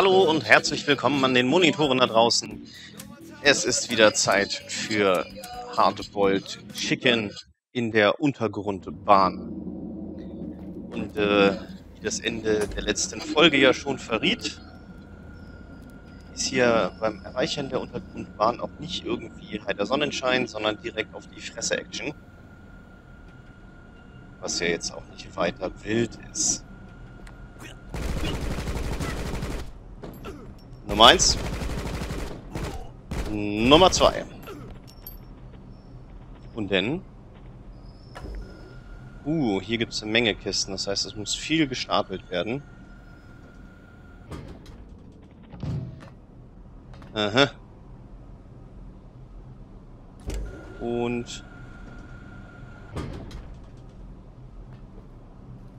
Hallo und herzlich willkommen an den Monitoren da draußen. Es ist wieder Zeit für Hardboiled Chicken in der Untergrundbahn. Und wie das Ende der letzten Folge ja schon verriet, ist hier beim Erreichen der Untergrundbahn auch nicht irgendwie heiter Sonnenschein, sondern direkt auf die Fresse-Action. Was ja jetzt auch nicht weiter wild ist. Nummer 1. Nummer 2. Und dann? Hier gibt es eine Menge Kisten, das heißt, es muss viel gestapelt werden. Aha. Und...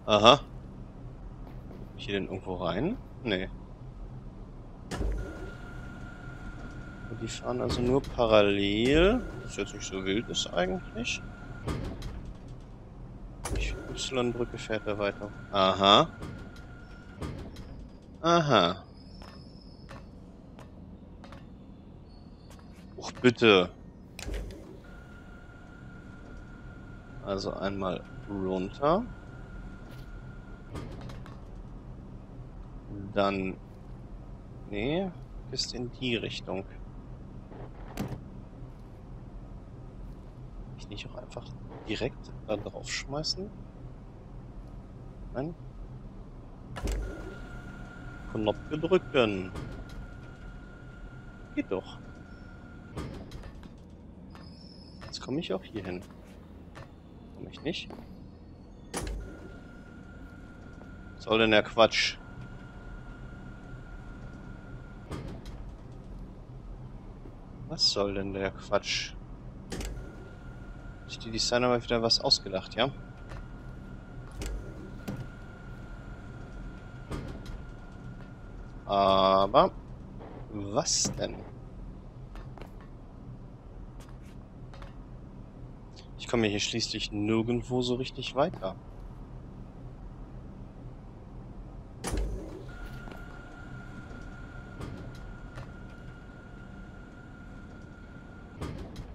Aha. Komm ich hier denn irgendwo rein? Nee. Die fahren also nur parallel, was jetzt nicht so wild ist eigentlich. Die Y-Brücke fährt da weiter. Aha. Aha. Och bitte. Also einmal runter. Dann... Nee, ist in die Richtung. Nicht auch einfach direkt da drauf schmeißen? Nein? Knopf drücken. Geht doch. Jetzt komme ich auch hier hin. Komme ich nicht? Was soll denn der Quatsch? Was soll denn der Quatsch? Die Designer haben wieder was ausgedacht, ja? Aber... Was denn? Ich komme hier schließlich nirgendwo so richtig weiter.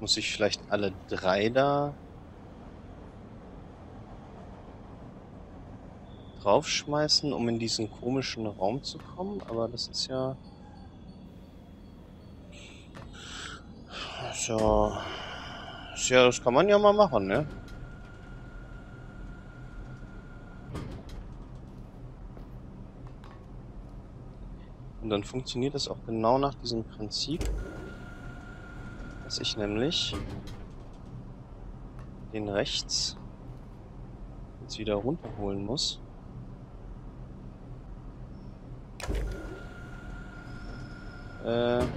Muss ich vielleicht alle drei da draufschmeißen, um in diesen komischen Raum zu kommen? Aber das ist ja... So. Ja, das kann man ja mal machen, ne? Und dann funktioniert das auch genau nach diesem Prinzip. Dass ich nämlich den rechts jetzt wieder runterholen muss. Und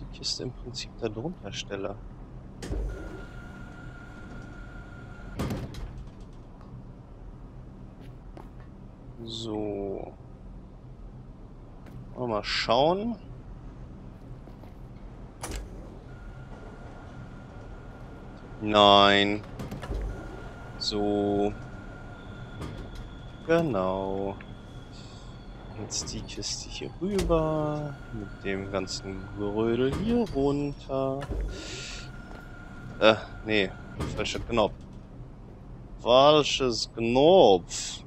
die Kiste im Prinzip da drunter stelle. So. Mal schauen. Nein. So. Genau. Jetzt die Kiste hier rüber. Mit dem ganzen Gerödel hier runter. Nee. Falscher Knopf. Falsches Knopf.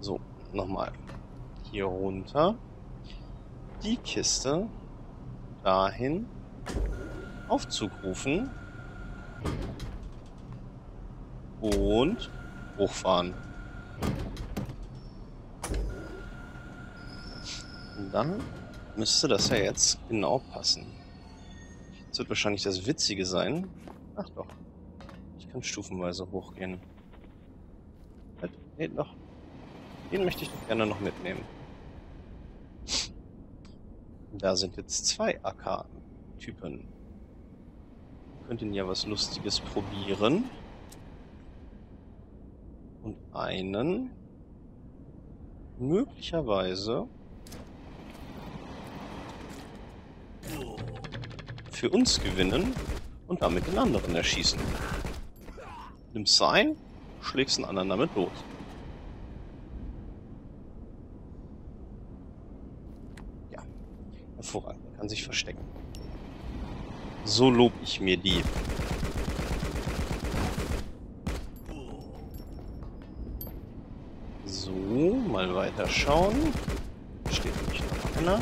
So, nochmal. Hier runter. Die Kiste. Dahin Aufzug rufen und hochfahren. Und dann müsste das ja jetzt genau passen. Das wird wahrscheinlich das Witzige sein. Ach doch. Ich kann stufenweise hochgehen. Halt, nee, doch. Den möchte ich doch gerne noch mitnehmen. Da sind jetzt zwei AK-Typen. Könnten ja was Lustiges probieren. Und einen möglicherweise für uns gewinnen und damit den anderen erschießen. Nimmst du ein, schlägst einen anderen damit los. Ja, hervorragend. Er kann sich verstecken. So lob ich mir die. So, mal weiter schauen. Steht nicht noch einer.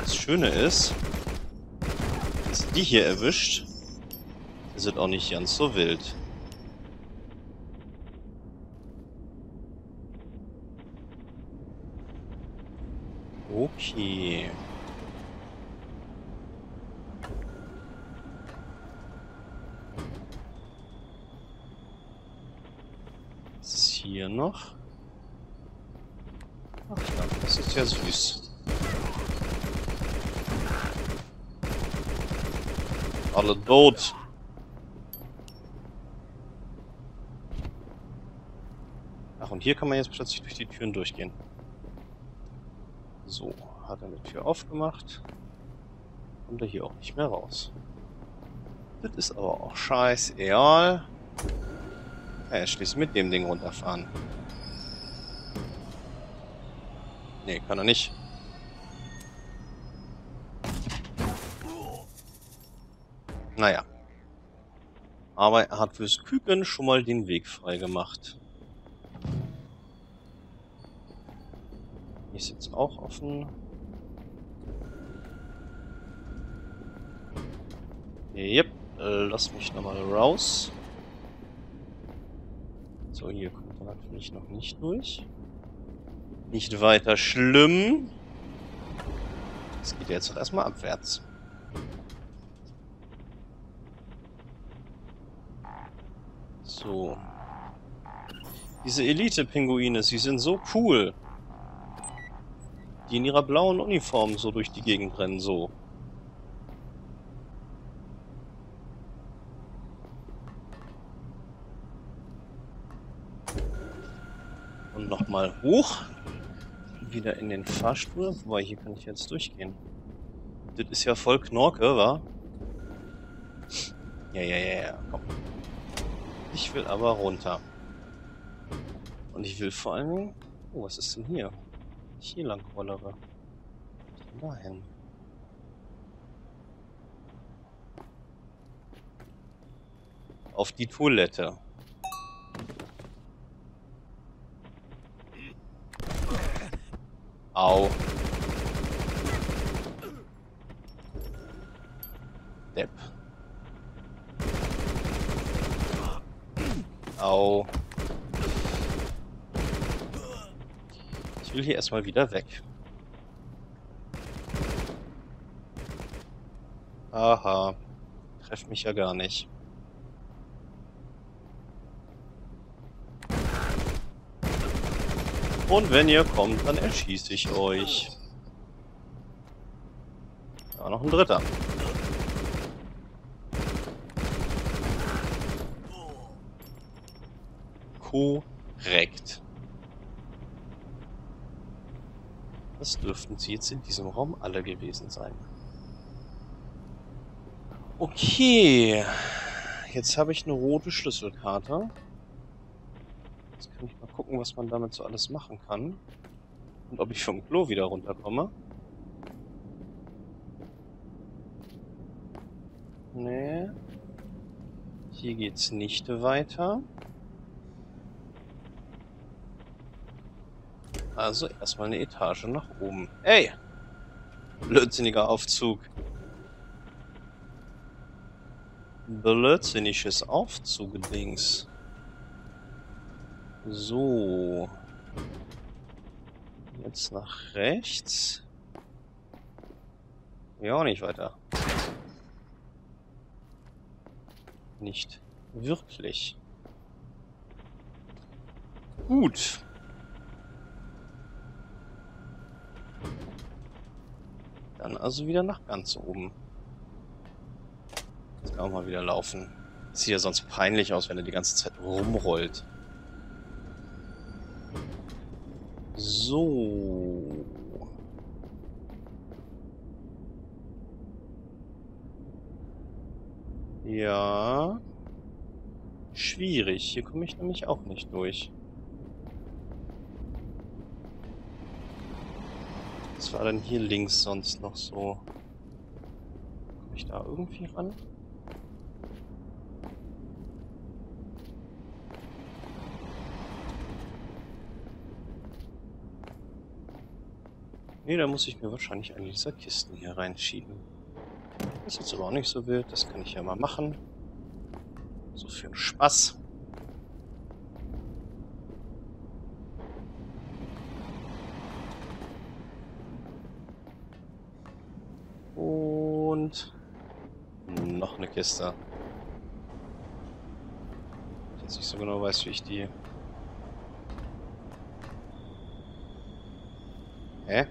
Das Schöne ist, dass die hier erwischt, ist es auch nicht ganz so wild. Okay. Was ist hier noch? Ach ja, das ist ja süß. Alle tot. Ach, und hier kann man jetzt plötzlich durch die Türen durchgehen. So, hat er eine Tür aufgemacht. Kommt er hier auch nicht mehr raus. Das ist aber auch scheißegal. Ja, schließlich mit dem Ding runterfahren. Nee, kann er nicht. Naja. Aber er hat fürs Küken schon mal den Weg frei gemacht. Ist jetzt auch offen. Yep, lass mich nochmal raus. So, hier kommt man natürlich noch nicht durch. Nicht weiter schlimm. Es geht jetzt doch erstmal abwärts. So. Diese Elite-Pinguine, sie sind so cool. Die in ihrer blauen Uniform so durch die Gegend rennen, so. Und nochmal hoch. Wieder in den Fahrstuhl. Wobei, hier kann ich jetzt durchgehen. Das ist ja voll Knorke, wa? Ja, komm. Ich will aber runter. Und ich will vor allen Dingen... Oh, was ist denn hier? Hier lang rollere. Da hin. Auf die Toilette. Au. Depp. Au. Ich will hier erstmal wieder weg. Aha. Trefft mich ja gar nicht. Und wenn ihr kommt, dann erschieße ich euch. Ja, noch ein dritter. Korrekt. Das dürften sie jetzt in diesem Raum alle gewesen sein. Okay. Jetzt habe ich eine rote Schlüsselkarte. Jetzt kann ich mal gucken, was man damit so alles machen kann. Und ob ich vom Klo wieder runterkomme. Nee. Hier geht's nicht weiter. Also erstmal eine Etage nach oben. Ey! Blödsinniger Aufzug. Blödsinniges Aufzug-Dings. So. Jetzt nach rechts. Ja, auch nicht weiter. Nicht wirklich. Gut. Dann also wieder nach ganz oben. Jetzt kann auch mal wieder laufen. Das sieht ja sonst peinlich aus, wenn er die ganze Zeit rumrollt. So. Ja. Schwierig. Hier komme ich nämlich auch nicht durch. Was war denn hier links sonst noch so? Komme ich da irgendwie ran? Nee, da muss ich mir wahrscheinlich eine dieser Kisten hier reinschieben. Das ist jetzt aber auch nicht so wild, das kann ich ja mal machen. So für den Spaß. Und noch eine Kiste. Ich jetzt nicht so genau weiß, wie ich die... Hä?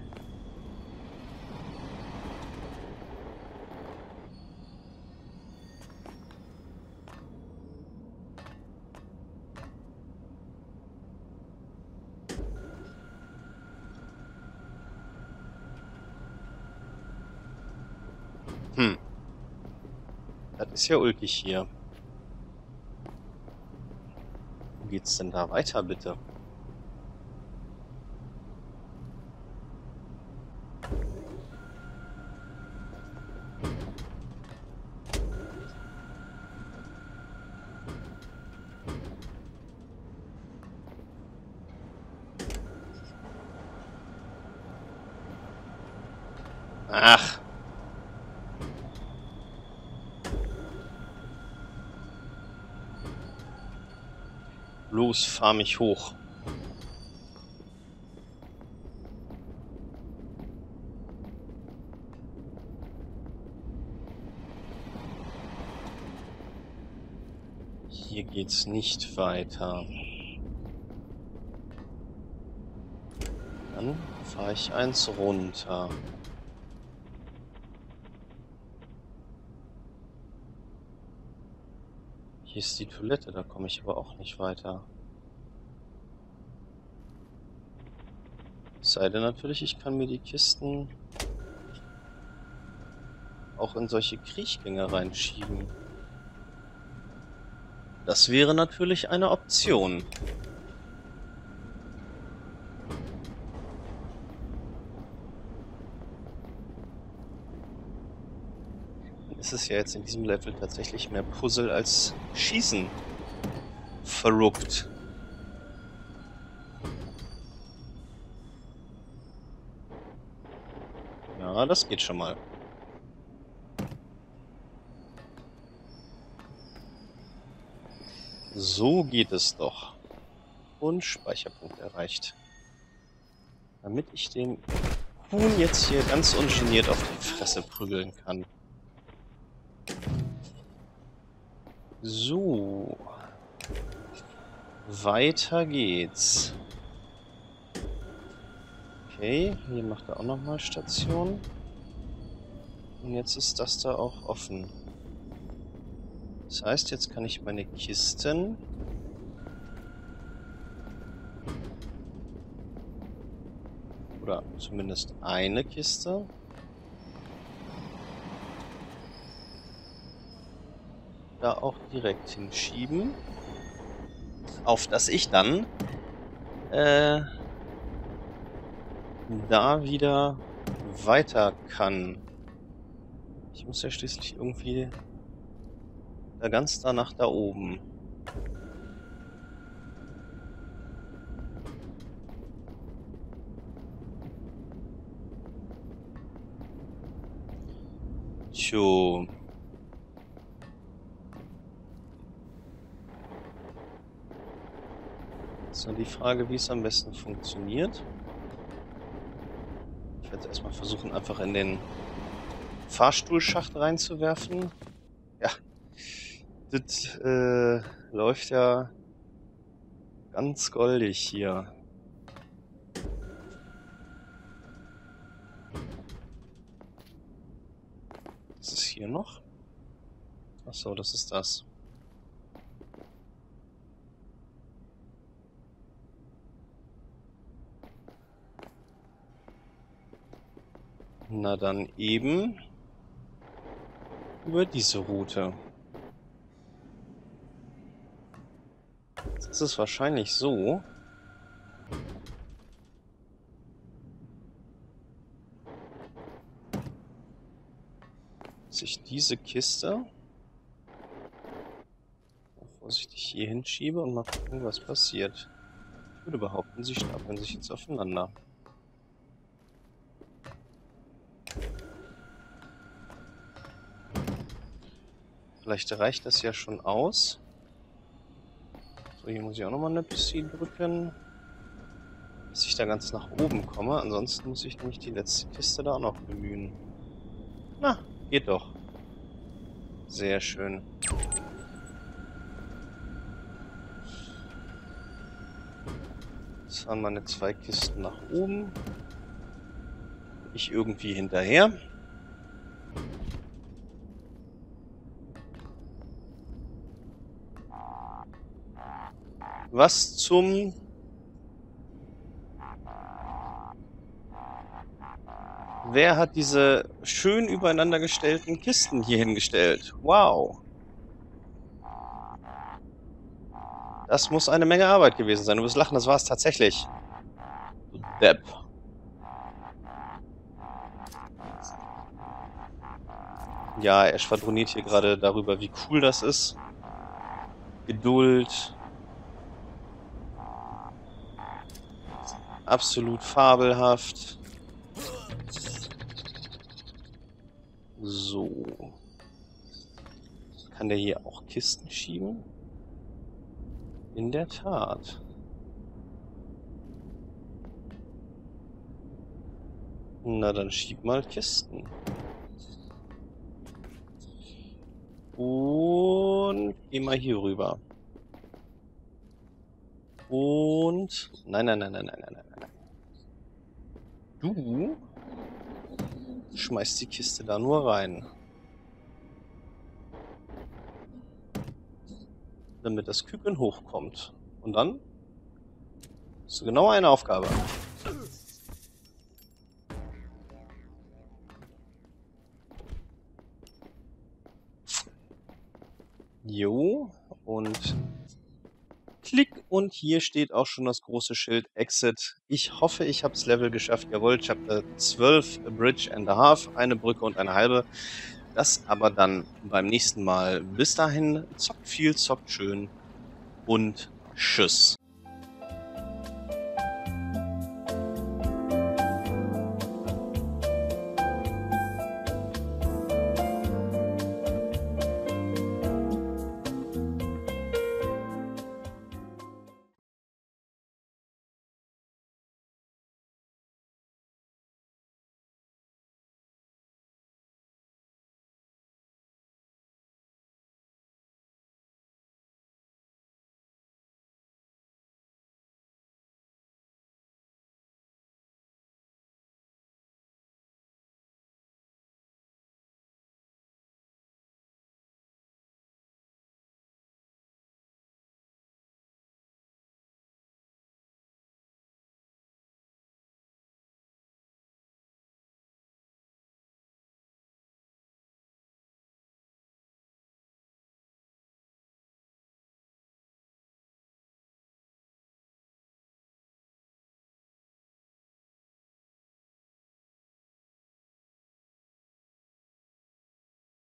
Das ist ja ulkig hier. Wo geht's denn da weiter, bitte? Ach. Los, fahr mich hoch. Hier geht's nicht weiter. Dann fahre ich eins runter. Hier ist die Toilette, da komme ich aber auch nicht weiter. Es sei denn natürlich, ich kann mir die Kisten auch in solche Kriechgänge reinschieben. Das wäre natürlich eine Option. Es ist ja jetzt in diesem Level tatsächlich mehr Puzzle als Schießen. Verrückt. Ja, das geht schon mal. So geht es doch. Und Speicherpunkt erreicht. Damit ich den Huhn jetzt hier ganz ungeniert auf die Fresse prügeln kann. So, weiter geht's. Okay, hier macht er auch nochmal Station. Und jetzt ist das da auch offen. Das heißt, jetzt kann ich meine Kisten... Oder zumindest eine Kiste... da auch direkt hinschieben, auf dass ich dann da wieder weiter kann. Ich muss ja schließlich irgendwie da ganz danach da oben. Tjo. Jetzt nur die Frage, wie es am besten funktioniert. Ich werde erstmal versuchen, einfach in den Fahrstuhlschacht reinzuwerfen. Ja, das läuft ja ganz goldig hier. Was ist hier noch? Achso, das ist das. Na dann eben über diese Route. ist es wahrscheinlich so, dass ich diese Kiste vorsichtig hier hinschiebe und mal gucken, was passiert. Ich würde behaupten, sie stapeln sich jetzt aufeinander. Vielleicht reicht das ja schon aus. So, hier muss ich auch nochmal eine Piscine drücken, bis ich da ganz nach oben komme. Ansonsten muss ich nämlich die letzte Kiste da auch noch bemühen. Na, geht doch. Sehr schön. Das waren meine zwei Kisten nach oben. Ich irgendwie hinterher. Was zum... Wer hat diese schön übereinander gestellten Kisten hier hingestellt? Wow. Das muss eine Menge Arbeit gewesen sein. Du wirst lachen, das war es tatsächlich. Du Depp. Ja, er schwadroniert hier gerade darüber, wie cool das ist. Geduld. Absolut fabelhaft. So. Kann der hier auch Kisten schieben? In der Tat. Na, dann schieb mal Kisten. Und geh mal hier rüber. Und... Nein. Du schmeißt die Kiste da nur rein. Damit das Küken hochkommt. Und dann hast du genau eine Aufgabe. Jo, und... Klick und hier steht auch schon das große Schild Exit. Ich hoffe, ich habe das Level geschafft. Jawohl, Chapter 12, a Bridge and a Half, eine Brücke und eine halbe. Das aber dann beim nächsten Mal. Bis dahin, zockt viel, zockt schön und tschüss.